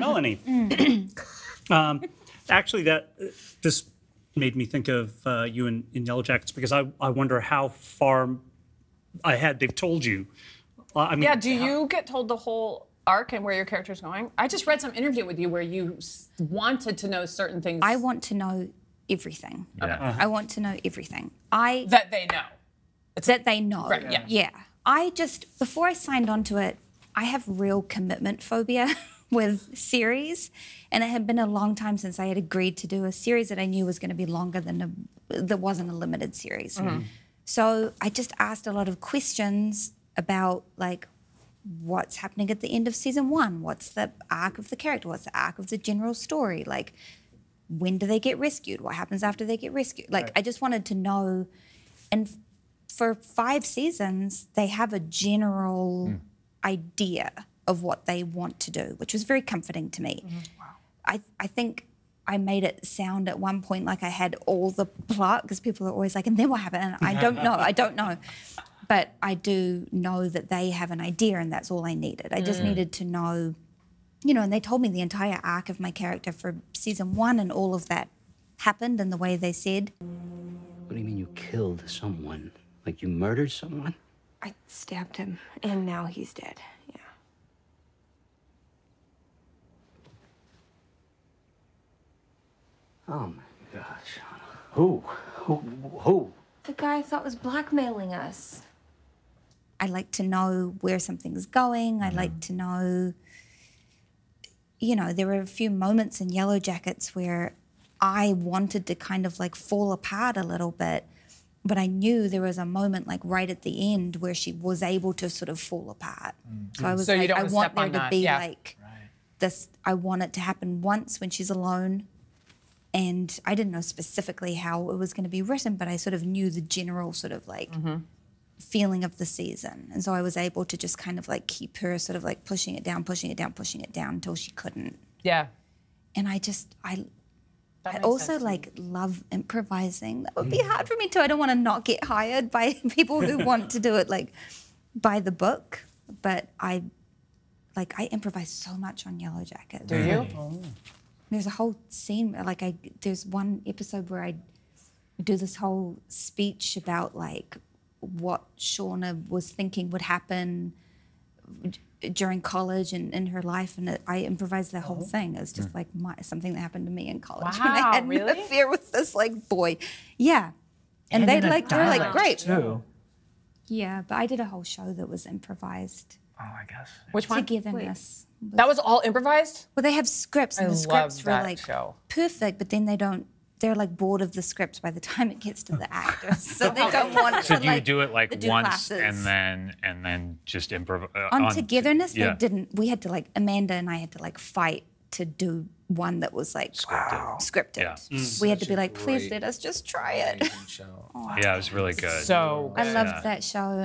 Melanie. Actually, this made me think of you in Yellowjackets, because I wonder how far ahead they've told you. I mean, yeah, do you get told the whole arc and where your character's going? I just read some interview with you where you wanted to know certain things. I want to know everything. Yeah. Okay. I want to know everything. That they know. That they know. Right, yeah. Yeah. I just, before I signed on to it, I have real commitment phobia with series, and it had been a long time since I had agreed to do a series that I knew was going to be longer than that wasn't a limited series. Mm-hmm. So I just asked a lot of questions about, like, what's happening at the end of season 1? What's the arc of the character? What's the arc of the general story? Like, when do they get rescued? What happens after they get rescued? Like, right. I just wanted to know. And for 5 seasons, they have a general idea of what they want to do, which was very comforting to me. Mm-hmm. Wow. I think I made it sound at one point like I had all the plot, because people are always like, and then what happened? And I don't know, I don't know. But I do know that they have an idea, and that's all I needed. I just needed to know, you know, and they told me the entire arc of my character for season 1, and all of that happened in the way they said. What do you mean you killed someone? Like you murdered someone? I stabbed him, and now he's dead, yeah. Oh my gosh, who? The guy I thought was blackmailing us. I like to know where something's going. I like to know, you know, there were a few moments in Yellowjackets where I wanted to kind of like fall apart a little bit, but I knew there was a moment like right at the end where she was able to sort of fall apart. So I was so like, I want there to be like this, I want it to happen once when she's alone. And I didn't know specifically how it was going to be written, but I sort of knew the general sort of like feeling of the season. And so I was able to just kind of like keep her sort of like pushing it down, pushing it down, pushing it down until she couldn't. Yeah. And I just, I also like love improvising. That would be hard for me too. I don't want to not get hired by people who want to do it like by the book, but I improvise so much on Yellowjackets. Do you? Oh. There's a whole scene, like there's one episode where I do this whole speech about like what Shauna was thinking would happen during college and in her life, and I improvised the whole thing. It's just like something that happened to me in college when I had an affair with this like boy. Yeah, and they're like great. Too. Yeah, but I did a whole show that was improvised. Oh, I guess. Which one? Togetherness. Wait, that was all improvised? Well, they have scripts, and the scripts were like perfect, but then they don't, they're like bored of the scripts by the time it gets to the actors. So they don't want to. So do you do it like once classes. and then just improvise? On Togetherness, they didn't. We had to like, Amanda and I had to like fight to do one that was like scripted. Wow. Scripted. Yeah. We had to be like, please let us just try it. Oh, yeah, it was really good. So good. I loved that show.